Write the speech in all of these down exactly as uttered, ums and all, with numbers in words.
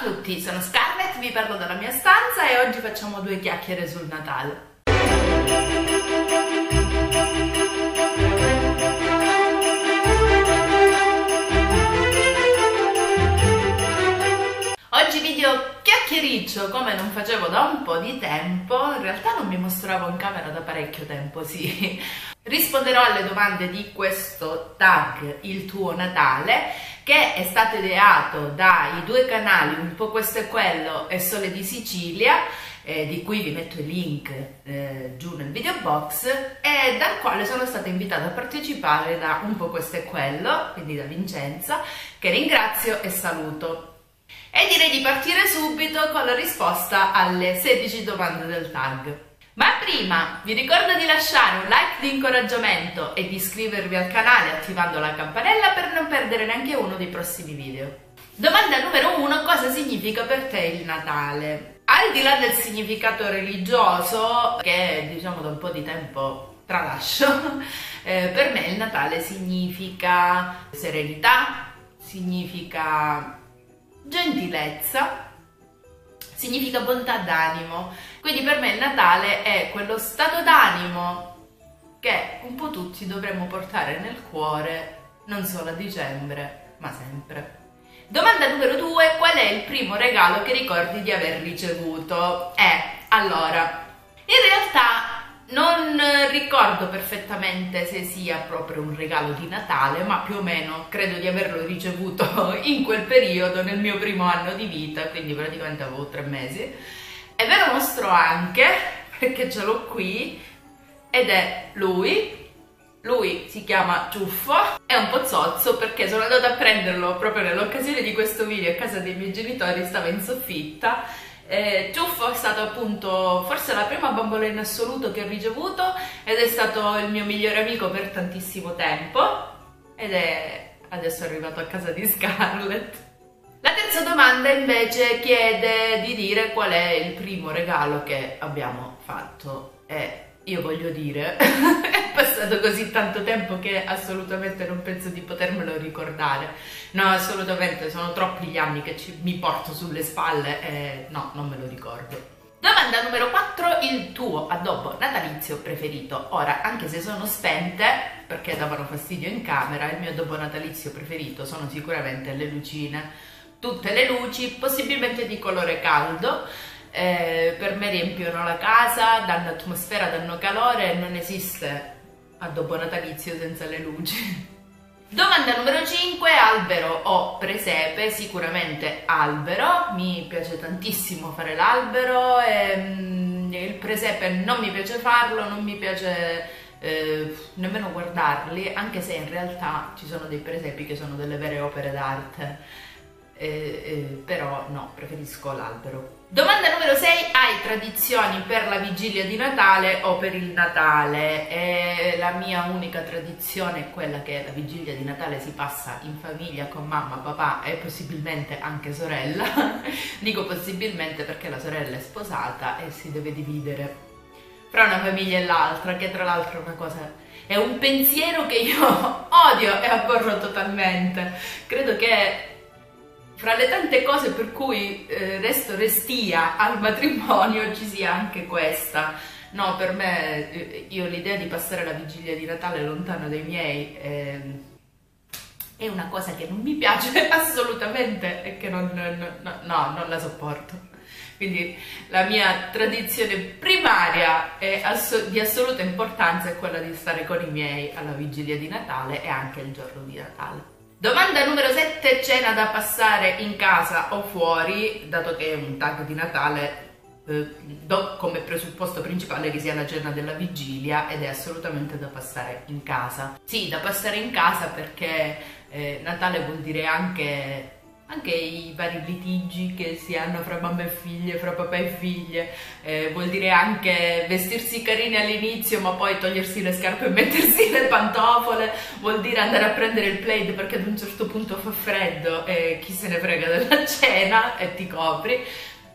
Ciao a tutti, sono Scarlett, vi parlo dalla mia stanza e oggi facciamo due chiacchiere sul Natale. Oggi video chiacchiericcio, come non facevo da un po' di tempo, in realtà non mi mostravo in camera da parecchio tempo, sì. Risponderò alle domande di questo tag Il tuo Natale, che è stato ideato dai due canali Un Po' Questo e Quello e Sole di Sicilia, eh, di cui vi metto il link eh, giù nel video box, e dal quale sono stata invitata a partecipare da Un Po' Questo e Quello, quindi da Vincenza, che ringrazio e saluto. E direi di partire subito con la risposta alle sedici domande del tag. Ma prima vi ricordo di lasciare un like di incoraggiamento e di iscrivervi al canale attivando la campanella per non perdere neanche uno dei prossimi video. Domanda numero uno: cosa significa per te il Natale? Al di là del significato religioso, che diciamo da un po' di tempo tralascio, eh, per me il Natale significa serenità, significa gentilezza, significa bontà d'animo. Quindi per me il Natale è quello stato d'animo che un po' tutti dovremmo portare nel cuore, non solo a dicembre, ma sempre. Domanda numero due: qual è il primo regalo che ricordi di aver ricevuto? Eh, allora, in realtà non ricordo perfettamente se sia proprio un regalo di Natale, ma più o meno credo di averlo ricevuto in quel periodo, nel mio primo anno di vita, quindi praticamente avevo tre mesi. E ve lo mostro anche, perché ce l'ho qui, ed è lui. Lui si chiama Ciuffo, è un po' zozzo perché sono andata a prenderlo proprio nell'occasione di questo video a casa dei miei genitori, stava in soffitta. Eh, Ciuffo è stato appunto forse la prima bambola in assoluto che ho ricevuto ed è stato il mio migliore amico per tantissimo tempo ed è adesso arrivato a casa di Scarlett. La terza domanda invece chiede di dire qual è il primo regalo che abbiamo fatto e io voglio dire è passato così tanto tempo che assolutamente non penso di potermelo ricordare. No, assolutamente, sono troppi gli anni che ci, mi porto sulle spalle e no, non me lo ricordo. Domanda numero quattro: il tuo addobbo natalizio preferito. Ora, anche se sono spente, perché davano fastidio in camera, il mio addobbo natalizio preferito sono sicuramente le lucine. Tutte le luci, possibilmente di colore caldo, eh, per me riempiono la casa, danno atmosfera, danno calore, non esiste addobbo natalizio senza le luci. Domanda numero cinque: albero o presepe? Sicuramente albero, mi piace tantissimo fare l'albero e mm, il presepe non mi piace farlo, non mi piace eh, nemmeno guardarli, anche se in realtà ci sono dei presepi che sono delle vere opere d'arte, eh, eh, però no, preferisco l'albero. Domanda numero sei: hai tradizioni per la vigilia di Natale o per il Natale? E la mia unica tradizione è quella che la vigilia di Natale si passa in famiglia con mamma, papà e possibilmente anche sorella. Dico possibilmente perché la sorella è sposata e si deve dividere fra una famiglia e l'altra, che tra l'altro è una cosa, è un pensiero che io odio e abborro totalmente. Credo che fra le tante cose per cui eh, resto restia al matrimonio ci sia anche questa. No, per me, io l'idea di passare la vigilia di Natale lontano dai miei eh, è una cosa che non mi piace assolutamente e che non, no, no, non la sopporto. Quindi la mia tradizione primaria è ass- di assoluta importanza è quella di stare con i miei alla vigilia di Natale e anche il giorno di Natale. Domanda numero sette: cena da passare in casa o fuori? Dato che è un tag di Natale, eh, do come presupposto principale che sia la cena della vigilia ed è assolutamente da passare in casa. Sì, da passare in casa perché eh, Natale vuol dire anche, anche i vari litigi che si hanno fra mamma e figlie, fra papà e figlie, eh, vuol dire anche vestirsi carini all'inizio ma poi togliersi le scarpe e mettersi le pantofole, vuol dire andare a prendere il plaid perché ad un certo punto fa freddo e chi se ne frega della cena e ti copri.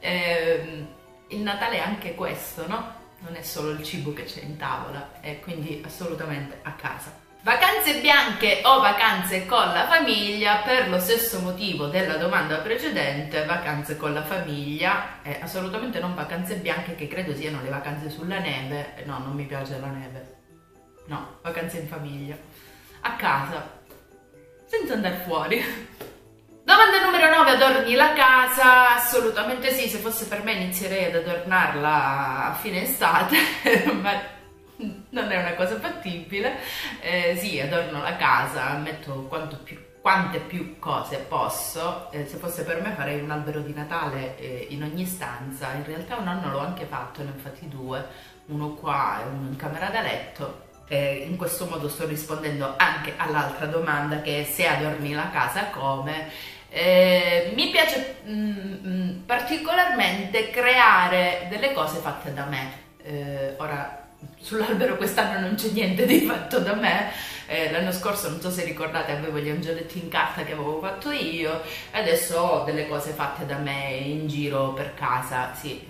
Eh, il Natale è anche questo, no? Non è solo il cibo che c'è in tavola, e quindi assolutamente a casa. Vacanze bianche o vacanze con la famiglia? Per lo stesso motivo della domanda precedente, vacanze con la famiglia e assolutamente non vacanze bianche, che credo siano le vacanze sulla neve. No, non mi piace la neve. No, vacanze in famiglia, a casa, senza andare fuori. Domanda numero nove, adorni la casa? Assolutamente sì, se fosse per me inizierei ad adornarla a fine estate, ma non è una cosa fattibile. Eh, sì, adorno la casa, metto quanto più, quante più cose posso. Eh, se fosse per me farei un albero di Natale eh, in ogni stanza. In realtà un anno l'ho anche fatto, ne ho fatti due, uno qua e uno in camera da letto. Eh, in questo modo sto rispondendo anche all'altra domanda, che è se adorni la casa come. Eh, mi piace mh, particolarmente creare delle cose fatte da me. Eh, ora sull'albero quest'anno non c'è niente di fatto da me, eh, l'anno scorso non so se ricordate avevo gli angioletti in carta che avevo fatto io, adesso ho delle cose fatte da me in giro per casa, sì,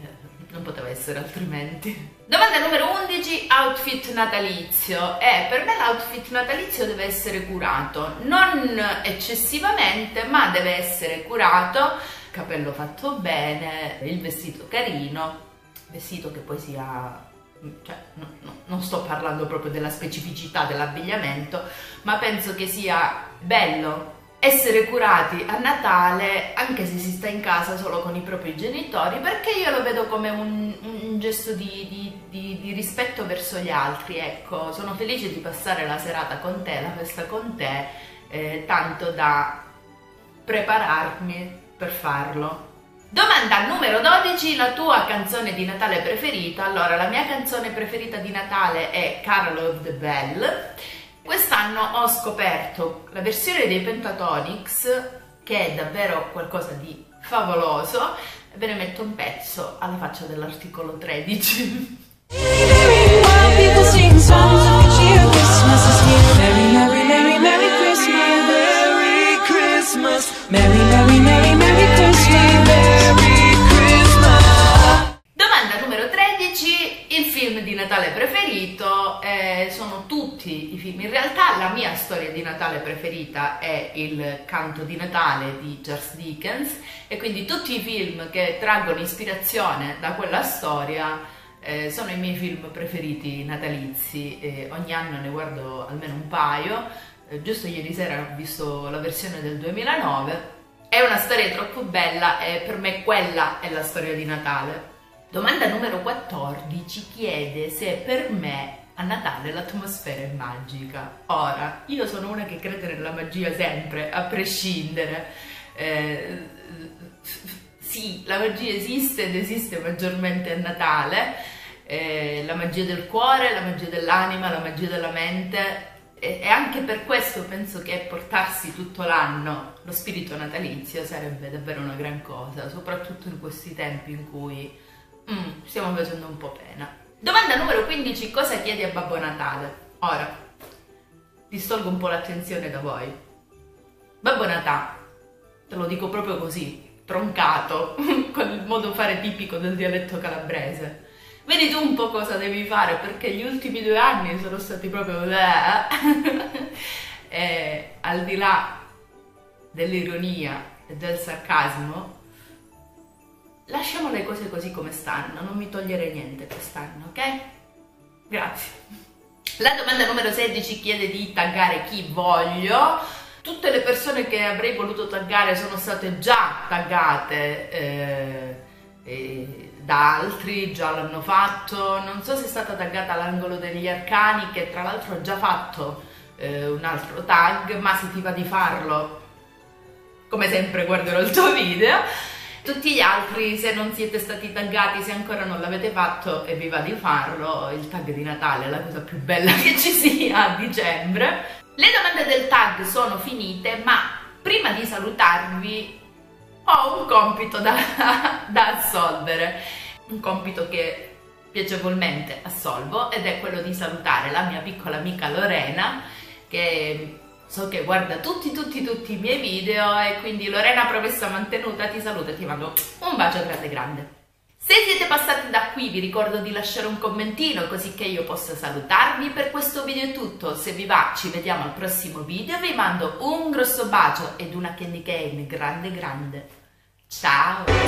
non poteva essere altrimenti. Domanda numero undici, outfit natalizio. Eh, per me l'outfit natalizio deve essere curato, non eccessivamente ma deve essere curato, capello fatto bene, il vestito carino, vestito che poi sia... Cioè, no, no, non sto parlando proprio della specificità dell'abbigliamento, ma penso che sia bello essere curati a Natale anche se si sta in casa solo con i propri genitori, perché io lo vedo come un, un gesto di, di, di, di rispetto verso gli altri. Ecco, sono felice di passare la serata con te, la festa con te, eh, tanto da prepararmi per farlo. Domanda numero dodici, la tua canzone di Natale preferita? Allora, la mia canzone preferita di Natale è Carol of the Bells. Quest'anno ho scoperto la versione dei Pentatonix, che è davvero qualcosa di favoloso. Ve ne metto un pezzo alla faccia dell'articolo tredici. Natale preferito, eh, sono tutti i film. In realtà la mia storia di Natale preferita è il Canto di Natale di Charles Dickens, e quindi tutti i film che traggono ispirazione da quella storia eh, sono i miei film preferiti natalizi, eh, ogni anno ne guardo almeno un paio. Eh, giusto ieri sera ho visto la versione del duemilanove, è una storia troppo bella e per me quella è la storia di Natale. Domanda numero quattordici chiede se per me a Natale l'atmosfera è magica. Ora, io sono una che crede nella magia sempre, a prescindere. Eh, sì, la magia esiste ed esiste maggiormente a Natale. Eh, la magia del cuore, la magia dell'anima, la magia della mente. E anche per questo penso che portarsi tutto l'anno lo spirito natalizio sarebbe davvero una gran cosa, soprattutto in questi tempi in cui... Mm, stiamo facendo un po' pena. Domanda numero quindici, cosa chiedi a Babbo Natale? Ora, distolgo un po' l'attenzione da voi. Babbo Natale, te lo dico proprio così, troncato, con il modo fare tipico del dialetto calabrese. Vedi tu un po' cosa devi fare, perché gli ultimi due anni sono stati proprio... E al di là dell'ironia e del sarcasmo, lasciamo le cose così come stanno, non mi togliere niente quest'anno, ok? Grazie. La domanda numero sedici chiede di taggare chi voglio. Tutte le persone che avrei voluto taggare sono state già taggate eh, eh, da altri, già l'hanno fatto. Non so se è stata taggata l'angolo degli arcani, che tra l'altro ho già fatto eh, un altro tag, ma se ti va di farlo, come sempre guarderò il tuo video. Tutti gli altri, se non siete stati taggati, se ancora non l'avete fatto e vi va di farlo, il tag di Natale è la cosa più bella che ci sia a dicembre. Le domande del tag sono finite, ma prima di salutarvi ho un compito da, da assolvere, un compito che piacevolmente assolvo, ed è quello di salutare la mia piccola amica Lorena, che... so che guarda tutti tutti tutti i miei video, e quindi Lorena, promessa mantenuta, ti saluto e ti mando un bacio grande grande. Se siete passati da qui vi ricordo di lasciare un commentino così che io possa salutarvi. Per questo video è tutto, se vi va ci vediamo al prossimo video, vi mando un grosso bacio ed una candy cane grande grande. Ciao!